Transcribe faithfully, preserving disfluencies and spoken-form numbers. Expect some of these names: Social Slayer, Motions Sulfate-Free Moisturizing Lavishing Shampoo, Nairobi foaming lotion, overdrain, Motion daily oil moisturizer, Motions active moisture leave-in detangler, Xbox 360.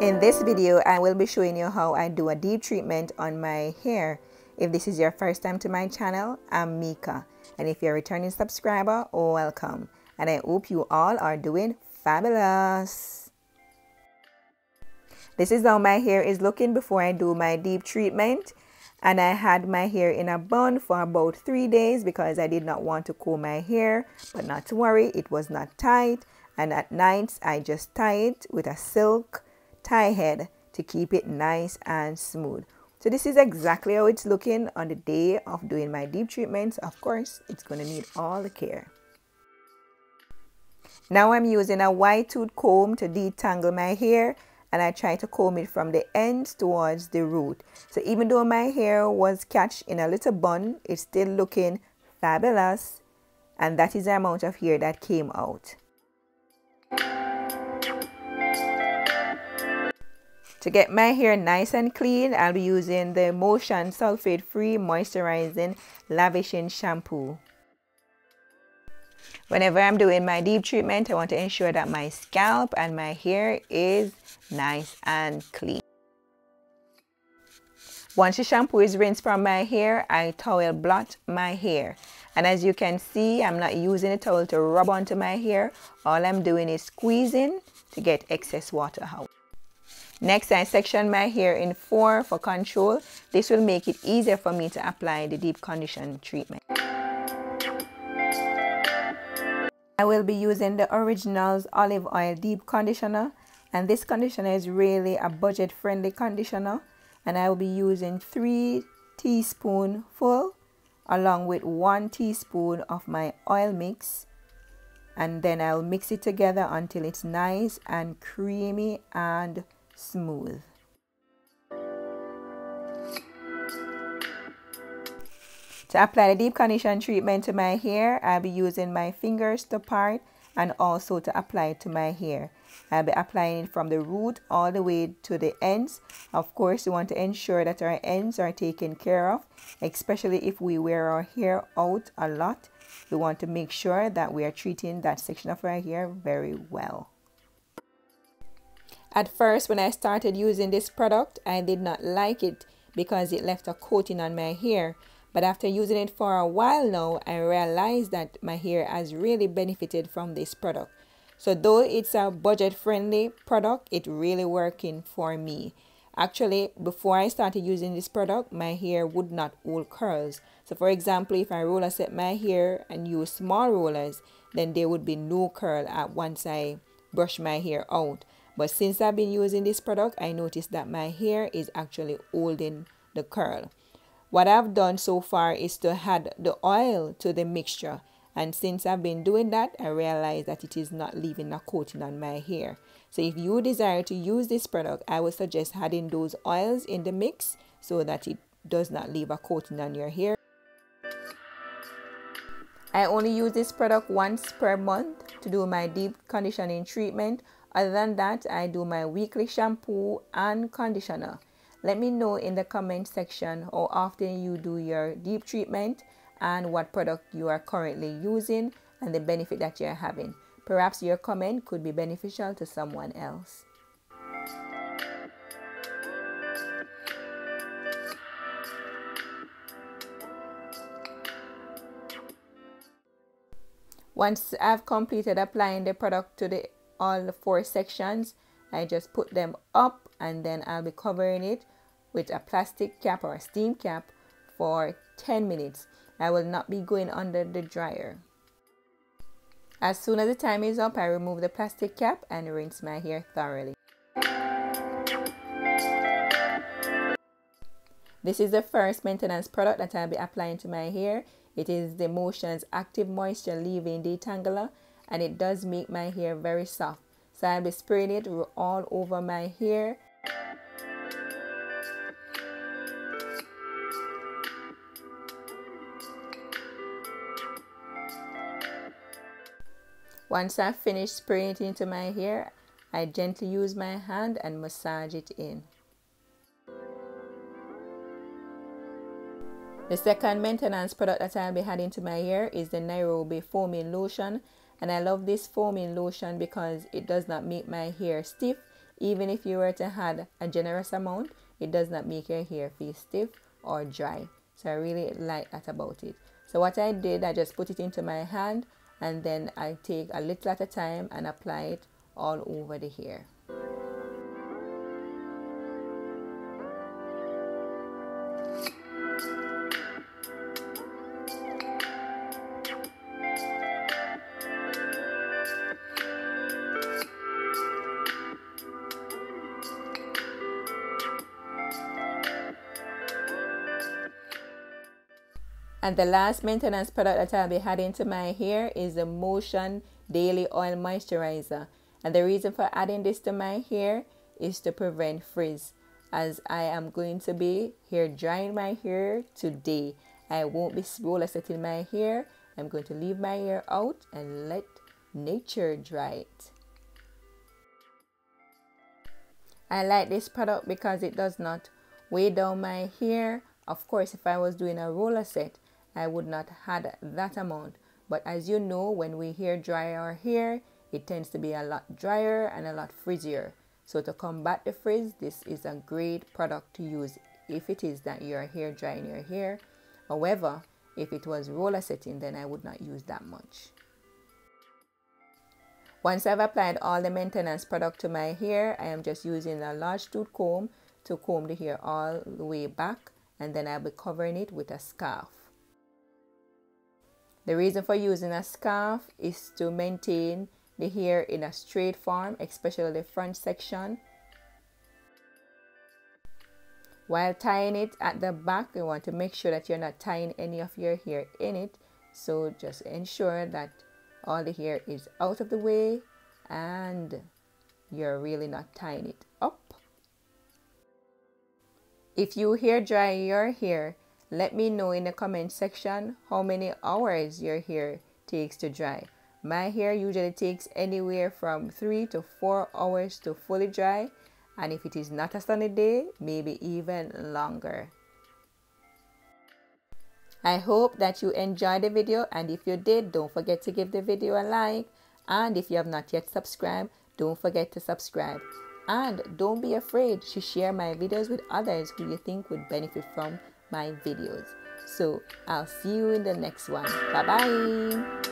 In this video, I will be showing you how I do a deep treatment on my hair. If this is your first time to my channel, I'm Mika, and if you're a returning subscriber, welcome, and I hope you all are doing fabulous. This is how my hair is looking before I do my deep treatment, and I had my hair in a bun for about three days because I did not want to comb my hair, but not to worry, it was not tight, and at night I just tie it with a silk tie head to keep it nice and smooth. So this is exactly how it's looking on the day of doing my deep treatments. Of course, it's going to need all the care. Now I'm using a wide tooth comb to detangle my hair, and I try to comb it from the ends towards the root. So even though my hair was catched in a little bun, it's still looking fabulous, and that is the amount of hair that came out. To get my hair nice and clean, I'll be using the Motions Sulfate-Free Moisturizing Lavishing Shampoo. Whenever I'm doing my deep treatment, I want to ensure that my scalp and my hair is nice and clean. Once the shampoo is rinsed from my hair, I towel blot my hair. And as you can see, I'm not using a towel to rub onto my hair. All I'm doing is squeezing to get excess water out. Next, I section my hair in four for control. This will make it easier for me to apply the deep condition treatment. I will be using the Originals Olive Oil Deep Conditioner, and this conditioner is really a budget-friendly conditioner, and I will be using three teaspoonful along with one teaspoon of my oil mix. And then I'll mix it together until it's nice and creamy and smooth. To apply the deep condition treatment to my hair, I'll be using my fingers to part and also to apply it to my hair. I'll be applying it from the root all the way to the ends. Of course, we want to ensure that our ends are taken care of, especially if we wear our hair out a lot. We want to make sure that we are treating that section of our hair very well. At first, when I started using this product, I did not like it because it left a coating on my hair. But after using it for a while now, I realized that my hair has really benefited from this product. So though it's a budget-friendly product, it's really working for me. Actually, before I started using this product, my hair would not hold curls. So for example, if I roller set my hair and use small rollers, then there would be no curl at once I brush my hair out. But since I've been using this product, I noticed that my hair is actually holding the curl. What I've done so far is to add the oil to the mixture. And since I've been doing that, I realized that it is not leaving a coating on my hair. So if you desire to use this product, I would suggest adding those oils in the mix so that it does not leave a coating on your hair. I only use this product once per month to do my deep conditioning treatment. Other than that, I do my weekly shampoo and conditioner. Let me know in the comment section how often you do your deep treatment and what product you are currently using and the benefit that you're having. Perhaps your comment could be beneficial to someone else. Once I've completed applying the product to the all the four sections, I just put them up, and then I'll be covering it with a plastic cap or a steam cap for ten minutes. I will not be going under the dryer. As soon as the time is up, I remove the plastic cap and rinse my hair thoroughly. This is the first maintenance product that I'll be applying to my hair. It is the Motions Active Moisture Leave-in Detangler, and it does make my hair very soft. So I'll be spraying it all over my hair. Once I finish spraying it into my hair, I gently use my hand and massage it in. The second maintenance product that I'll be adding to my hair is the Nairobi Foaming Lotion. And I love this foaming lotion because it does not make my hair stiff. Even if you were to add a generous amount, it does not make your hair feel stiff or dry. So I really like that about it. So what I did, I just put it into my hand and then I take a little at a time and apply it all over the hair. And the last maintenance product that I'll be adding to my hair is the Motion Daily Oil Moisturizer. And the reason for adding this to my hair is to prevent frizz. As I am going to be hair drying my hair today, I won't be roller setting my hair. I'm going to leave my hair out and let nature dry it. I like this product because it does not weigh down my hair. Of course, if I was doing a roller set, I would not add that amount. But as you know, when we hair dry our hair, it tends to be a lot drier and a lot frizzier. So to combat the frizz, this is a great product to use if it is that you are hair drying your hair. However, if it was roller setting, then I would not use that much. Once I've applied all the maintenance product to my hair, I am just using a large tooth comb to comb the hair all the way back, and then I'll be covering it with a scarf. The reason for using a scarf is to maintain the hair in a straight form, especially the front section. While tying it at the back, you want to make sure that you're not tying any of your hair in it. So just ensure that all the hair is out of the way and you're really not tying it up. If you hair dry your hair, let me know in the comment section how many hours your hair takes to dry. My hair usually takes anywhere from three to four hours to fully dry, and if it is not a sunny day, maybe even longer. I hope that you enjoyed the video, and if you did, don't forget to give the video a like, and if you have not yet subscribed, don't forget to subscribe. And don't be afraid to share my videos with others who you think would benefit from my videos. So I'll see you in the next one. Bye bye.